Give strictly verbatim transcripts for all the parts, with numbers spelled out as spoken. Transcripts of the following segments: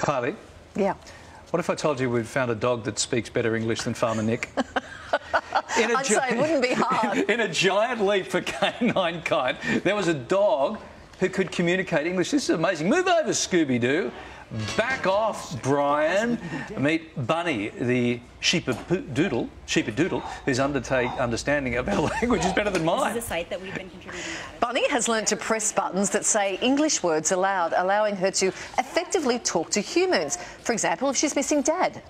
Kylie? Yeah. What if I told you we'd found a dog that speaks better English than Farmer Nick? In a I'd say it wouldn't be hard. In a giant leap for canine kind, there was a dog who could communicate English. This is amazing. Move over, Scooby Doo. Back off, Brian. Meet Bunny, the sheepadoodle, sheepadoodle, whose undertake understanding of our language is better than mine. This is a site that we've been contributing to. Bunny has learned to press buttons that say English words aloud, allowing her to effectively talk to humans. For example, if she's missing Dad.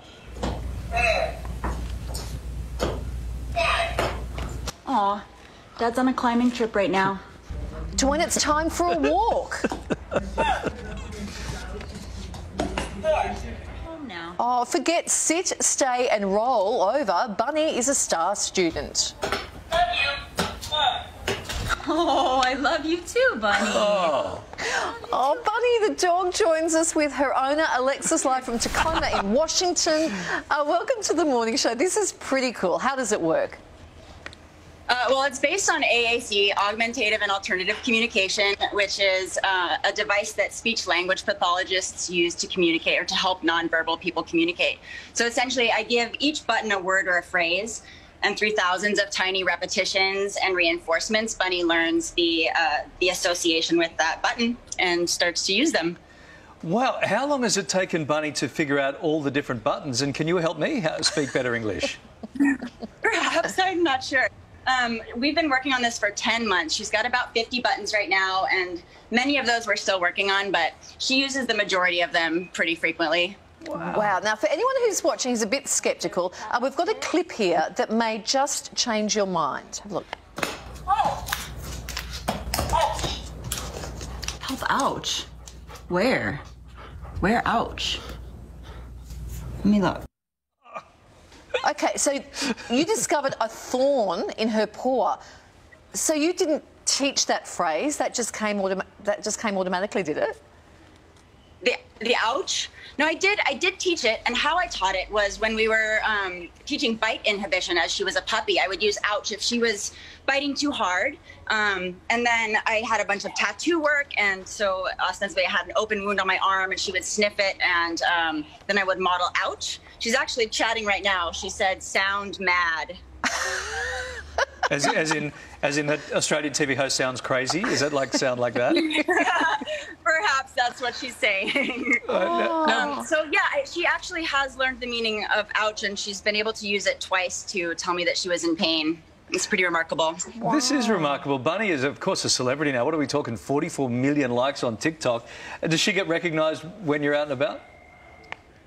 Aw, Dad's on a climbing trip right now. To when it's time for a walk. Oh, forget sit, stay and roll over. Bunny is a star student. Love you. Oh, I love you too, Bunny. Oh. Oh, Bunny the dog joins us with her owner, Alexis, live from Tacoma in Washington. Uh, welcome to the morning show. This is pretty cool. How does it work? Uh, well, it's based on A A C, Augmentative and Alternative Communication, which is uh, a device that speech-language pathologists use to communicate or to help nonverbal people communicate. So essentially, I give each button a word or a phrase, and through thousands of tiny repetitions and reinforcements, Bunny learns the, uh, the association with that button and starts to use them. Wow. How long has it taken Bunny to figure out all the different buttons? And can you help me speak better English? Perhaps. I'm not sure. Um, we've been working on this for ten months. She's got about fifty buttons right now, and many of those we're still working on, but she uses the majority of them pretty frequently. Wow. Wow. Now, for anyone who's watching who's a bit sceptical, uh, we've got a clip here that may just change your mind. Have a look. Oh. Oh. Help, ouch. Where? Where, ouch? Let me look. Okay, so you discovered a thorn in her paw. So you didn't teach that phrase. That just came autom that just came automatically, did it? The the ouch? No, I did. I did teach it, and how I taught it was when we were um, teaching bite inhibition as she was a puppy. I would use ouch if she was biting too hard, um, and then I had a bunch of tattoo work, and so ostensibly I had an open wound on my arm, and she would sniff it, and um, then I would model ouch. She's actually chatting right now. She said, "Sound mad." As, as in, as in that Australian T V host sounds crazy. Is it like sound like that? Perhaps that's what she's saying. Oh, no. um, so yeah, she actually has learned the meaning of ouch, and she's been able to use it twice to tell me that she was in pain. It's pretty remarkable. Wow. This is remarkable. Bunny is, of course, a celebrity now. What are we talking? forty-four million likes on TikTok. Does she get recognised when you're out and about?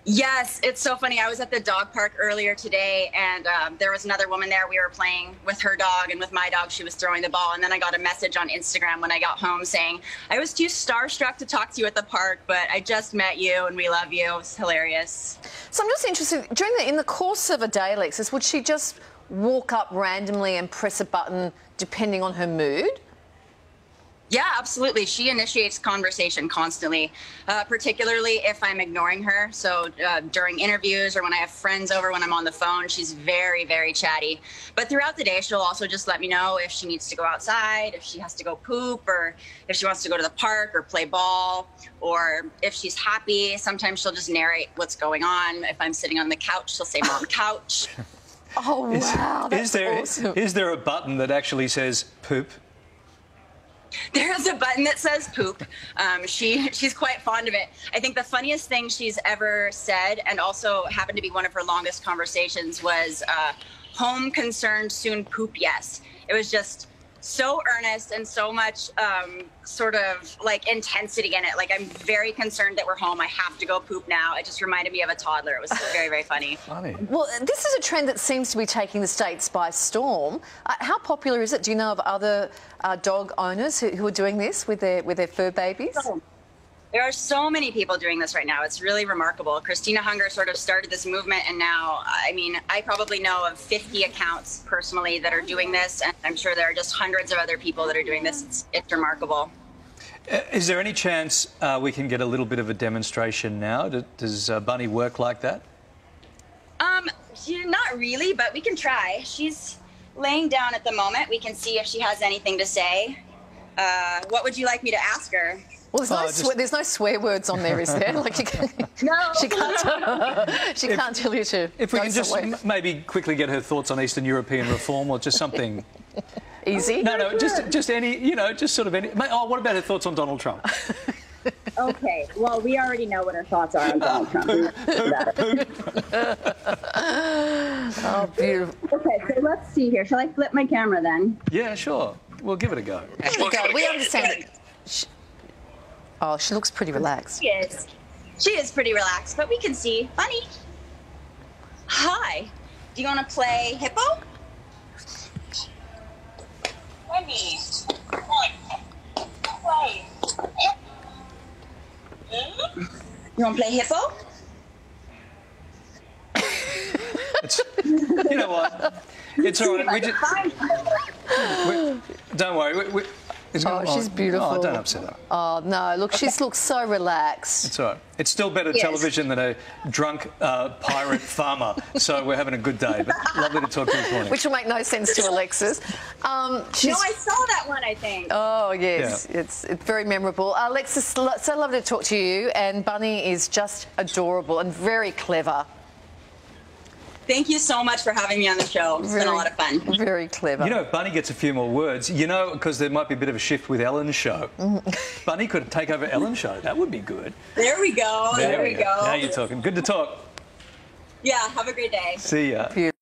Yes, it's so funny. I was at the dog park earlier today, and um, there was another woman there. We were playing with her dog, and with my dog, she was throwing the ball. And then I got a message on Instagram when I got home saying, "I was too starstruck to talk to you at the park, but I just met you, and we love you." It was hilarious. So I'm just interested, during the, in the course of a day, Alexis, would she just walk up randomly and press a button depending on her mood? Yeah, absolutely. She initiates conversation constantly, uh, particularly if I'm ignoring her. So uh, during interviews or when I have friends over, when I'm on the phone, she's very, very chatty. But throughout the day, she'll also just let me know if she needs to go outside, if she has to go poop, or if she wants to go to the park or play ball, or if she's happy. Sometimes she'll just narrate what's going on. If I'm sitting on the couch, she'll say, "Mom, couch." Oh, wow. Is, that's is there, awesome. Is there a button that actually says poop? There is a button that says poop. Um, she she's quite fond of it. I think the funniest thing she's ever said, and also happened to be one of her longest conversations, was uh, "Home concerned soon, poop yes." It was just so earnest and so much um, sort of like intensity in it. Like, "I'm very concerned that we're home. I have to go poop now." It just reminded me of a toddler. It was very, very funny. Funny. Well, this is a trend that seems to be taking the States by storm. Uh, how popular is it? Do you know of other uh, dog owners who, who are doing this with their with their fur babies? Oh. There are so many people doing this right now. It's really remarkable. Christina Hunger sort of started this movement, and now, I mean, I probably know of fifty accounts personally that are doing this, and I'm sure there are just hundreds of other people that are doing this. It's, it's remarkable. Is there any chance uh, we can get a little bit of a demonstration now? Does uh, Bunny work like that? Um, not really, but we can try. She's laying down at the moment. We can see if she has anything to say. Uh, what would you like me to ask her? Well, there's, oh, no just... there's no swear words on there, is there? Like you can, no. She can't tell, she if, can't tell you to. If we can just m maybe quickly get her thoughts on Eastern European reform, or just something easy. No, no, just just any, you know, just sort of any. Oh, what about her thoughts on Donald Trump? Okay, well, we already know what her thoughts are on Donald Trump. Oh, beautiful. Okay, so let's see here. Shall I flip my camera then? Yeah, sure. We'll give it a go. Give it a go. We understand. She... Oh, she looks pretty relaxed. She is. She is pretty relaxed, but we can see funny. Hi. Do you want to play hippo? Funny. Play. You want to play hippo? It's, you know what? It's all right. We just, we, don't worry. We, we, it's oh, not, she's beautiful. Oh, don't upset her. Oh, no. Look, okay. She looks so relaxed. It's all right. It's still better yes. television than a drunk uh, pirate farmer. So we're having a good day. But lovely to talk to you this morning. Which will make no sense to Alexis. Um, she's... No, I saw that one, I think. Oh, yes. Yeah. It's, it's very memorable. Uh, Alexis, so lovely to talk to you. And Bunny is just adorable and very clever. Thank you so much for having me on the show. It's very, been a lot of fun. Very clever. You know, if Bunny gets a few more words, you know, because there might be a bit of a shift with Ellen's show. Mm. Bunny could take over Ellen's show. That would be good. There we go. There, there we go. go. Now you're talking. Good to talk. Yeah, have a great day. See ya. Beautiful.